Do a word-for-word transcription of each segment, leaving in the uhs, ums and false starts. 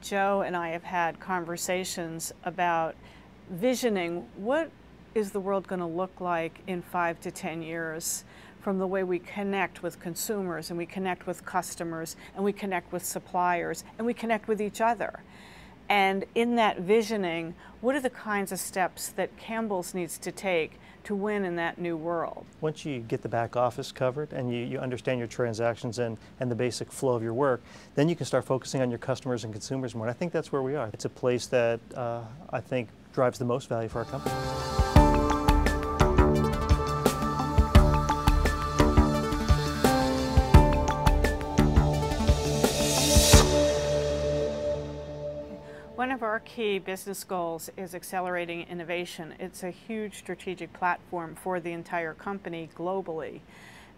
Joe and I have had conversations about visioning what is the world going to look like in five to ten years from the way we connect with consumers and we connect with customers and we connect with suppliers and we connect with each other. And in that visioning, what are the kinds of steps that Campbell's needs to take to win in that new world? Once you get the back office covered and you, you understand your transactions and, and the basic flow of your work, then you can start focusing on your customers and consumers more. And I think that's where we are. It's a place that uh, I think drives the most value for our company. One of our key business goals is accelerating innovation. It's a huge strategic platform for the entire company globally.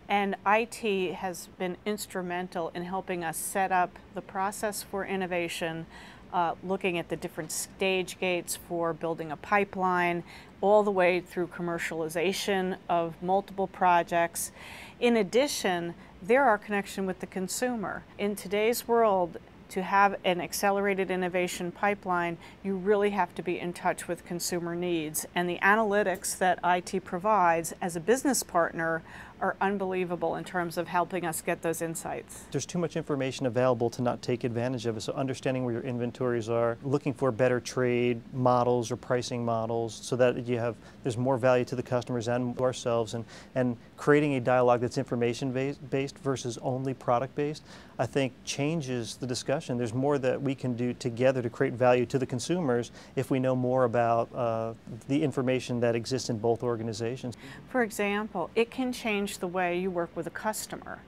And I T has been instrumental in helping us set up the process for innovation, uh, looking at the different stage gates for building a pipeline, all the way through commercialization of multiple projects. In addition, they're our connection with the consumer. In today's world, to have an accelerated innovation pipeline, you really have to be in touch with consumer needs. And the analytics that I T provides as a business partner are unbelievable in terms of helping us get those insights. There's too much information available to not take advantage of it, so understanding where your inventories are, looking for better trade models or pricing models so that you have, there's more value to the customers and ourselves, and, and creating a dialogue that's information-based versus only product-based, I think changes the discussion. There's more that we can do together to create value to the consumers if we know more about uh, the information that exists in both organizations. For example, it can change the way you work with a customer.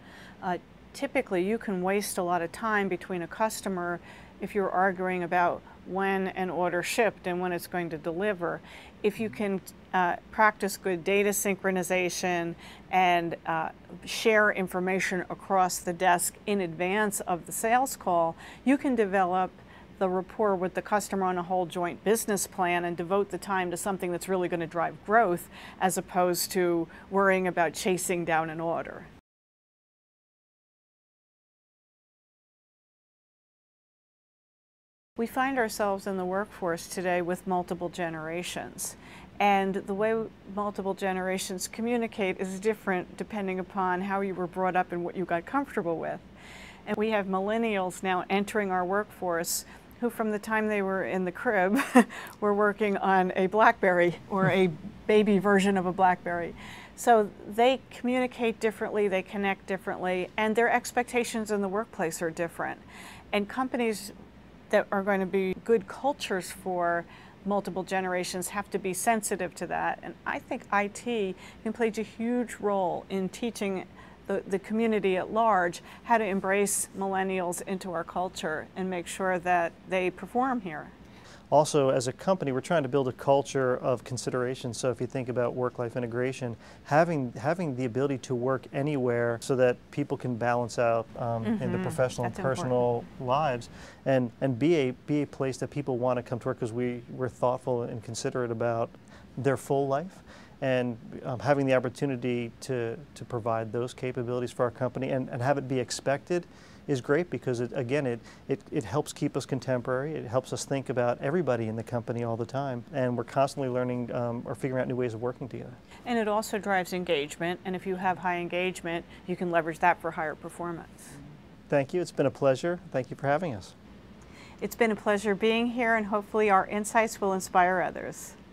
Uh, typically, you can waste a lot of time between a customer if you're arguing about when an order shipped and when it's going to deliver. If you can uh, practice good data synchronization and uh, share information across the desk in advance of the sales call, you can develop the rapport with the customer on a whole joint business plan and devote the time to something that's really going to drive growth as opposed to worrying about chasing down an order. We find ourselves in the workforce today with multiple generations, and the way multiple generations communicate is different depending upon how you were brought up and what you got comfortable with. And we have millennials now entering our workforce who, from the time they were in the crib, were working on a BlackBerry or a baby version of a BlackBerry. So they communicate differently, they connect differently, and their expectations in the workplace are different. And companies that are going to be good cultures for multiple generations have to be sensitive to that. And I think I T can play a huge role in teaching The, the community at large how to embrace millennials into our culture and make sure that they perform here. Also, as a company, we're trying to build a culture of consideration. So if you think about work-life integration, having having the ability to work anywhere so that people can balance out um, mm-hmm. in their professional That's and personal important. lives, and, and be, a, be a place that people want to come to work because we, we're thoughtful and considerate about their full life. And um, having the opportunity to, to provide those capabilities for our company and, and have it be expected is great because, it, again, it, it, it helps keep us contemporary. It helps us think about everybody in the company all the time. And we're constantly learning um, or figuring out new ways of working together. And it also drives engagement. And if you have high engagement, you can leverage that for higher performance. Thank you. It's been a pleasure. Thank you for having us. It's been a pleasure being here, and hopefully our insights will inspire others.